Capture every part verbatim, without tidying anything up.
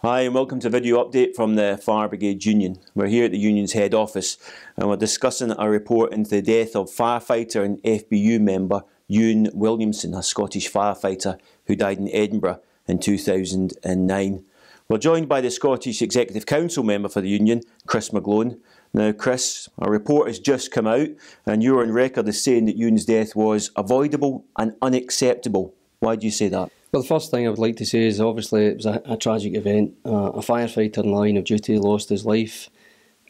Hi and welcome to a video update from the Fire Brigades Union. We're here at the Union's head office and we're discussing a report into the death of firefighter and F B U member Ewan Williamson, a Scottish firefighter who died in Edinburgh in two thousand nine. We're joined by the Scottish Executive Council member for the Union, Chris McGlone. Now Chris, a report has just come out and you're on record as saying that Ewan's death was avoidable and unacceptable. Why do you say that? Well, the first thing I would like to say is obviously it was a, a tragic event. Uh, a firefighter in line of duty lost his life.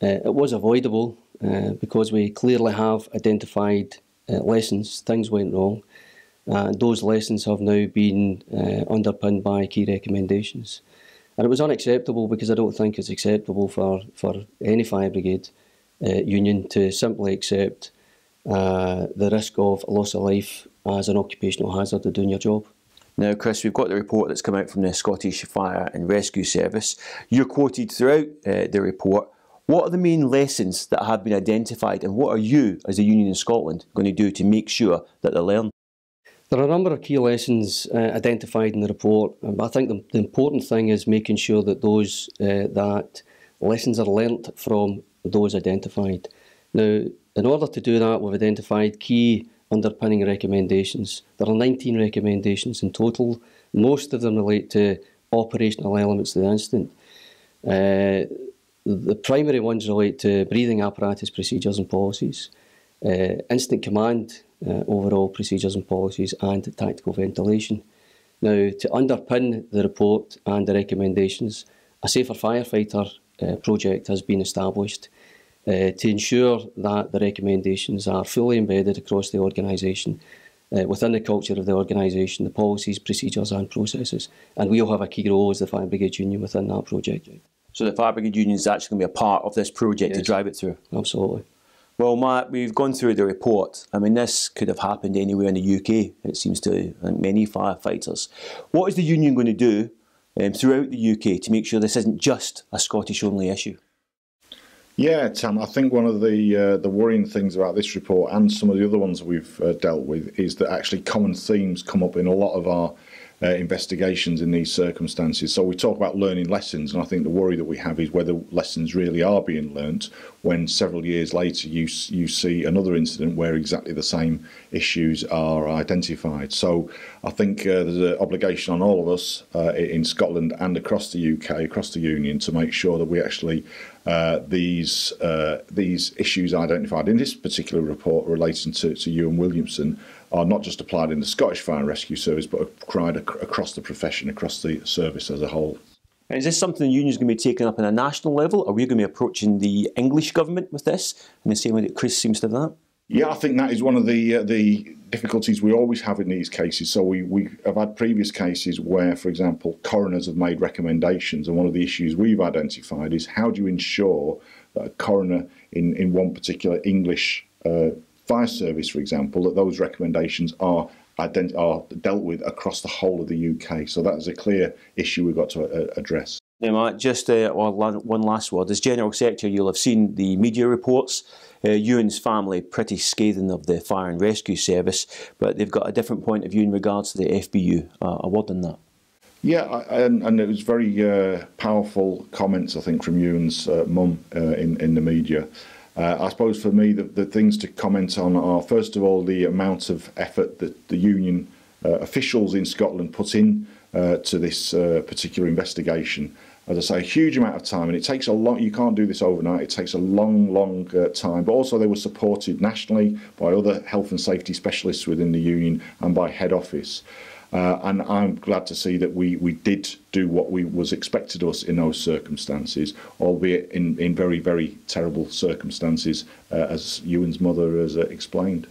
Uh, it was avoidable uh, because we clearly have identified uh, lessons. Things went wrong. Uh, and those lessons have now been uh, underpinned by key recommendations. And it was unacceptable because I don't think it's acceptable for, for any fire brigade uh, union to simply accept uh, the risk of loss of life as an occupational hazard of doing your job. Now, Chris, we've got the report that's come out from the Scottish Fire and Rescue Service. You're quoted throughout uh, the report. What are the main lessons that have been identified and what are you, as a union in Scotland, going to do to make sure that they're learned? There are a number of key lessons uh, identified in the report. Um, I think the, the important thing is making sure that those uh, that lessons are learnt from those identified. Now, in order to do that, we've identified key underpinning recommendations. There are nineteen recommendations in total. Most of them relate to operational elements of the incident. Uh, the primary ones relate to breathing apparatus procedures and policies, uh, incident command uh, overall procedures and policies, and tactical ventilation. Now, to underpin the report and the recommendations, a Safer Firefighter uh, project has been established Uh, to ensure that the recommendations are fully embedded across the organisation, uh, within the culture of the organisation, the policies, procedures and processes. And we'll have a key role as the Fire Brigade Union within that project. So the Fire Brigade Union is actually going to be a part of this project yes, to drive it through? Absolutely. Well, Matt, we've gone through the report. I mean, this could have happened anywhere in the U K, it seems to many firefighters. What is the union going to do um, throughout the U K to make sure this isn't just a Scottish-only issue? Yeah, Tam, I think one of the uh, the worrying things about this report and some of the other ones we've uh, dealt with is that actually common themes come up in a lot of our uh, investigations in these circumstances. So we talk about learning lessons, and I think the worry that we have is whether lessons really are being learnt when several years later you, you see another incident where exactly the same issues are identified. So I think uh, there's an obligation on all of us uh, in Scotland and across the U K, across the Union, to make sure that we actually Uh, these uh, these issues identified in this particular report relating to, to Ewan Williamson are not just applied in the Scottish Fire and Rescue Service, but applied ac across the profession, across the service as a whole. And is this something the Union's going to be taking up on a national level? Are we going to be approaching the English government with this in the same way that Chris seems to have that? Yeah, I think that is one of the uh, the difficulties we always have in these cases. So we, we have had previous cases where, for example, coroners have made recommendations, and one of the issues we've identified is how do you ensure that a coroner in, in one particular English uh, fire service, for example, that those recommendations are ident are dealt with across the whole of the U K. So that is a clear issue we've got to uh, address. Now, Matt, just uh, one last word. As General Secretary, you'll have seen the media reports. Uh, Ewan's family pretty scathing of the Fire and Rescue Service, but they've got a different point of view in regards to the F B U. Uh, a word on that. Yeah, I, and, and it was very uh, powerful comments, I think, from Ewan's uh, mum uh, in, in the media. Uh, I suppose for me, the, the things to comment on are, first of all, the amount of effort that the union uh, officials in Scotland put in Uh, to this uh, particular investigation. As I say, a huge amount of time, and it takes a lot. You can't do this overnight. It takes a long, long uh, time. But also they were supported nationally by other health and safety specialists within the union and by head office. Uh, and I'm glad to see that we, we did do what we was expected us in those circumstances, albeit in, in very, very terrible circumstances, uh, as Ewan's mother has uh, explained.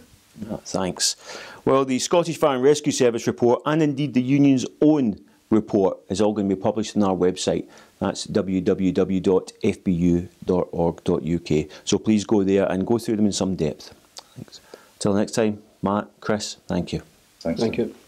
Oh, thanks. Well, the Scottish Fire and Rescue Service report and indeed the Union's own report is all going to be published on our website. That's w w w dot f b u dot org dot u k. So please go there and go through them in some depth. Thanks. Till next time, Matt, Chris, thank you. Thanks. Thank you.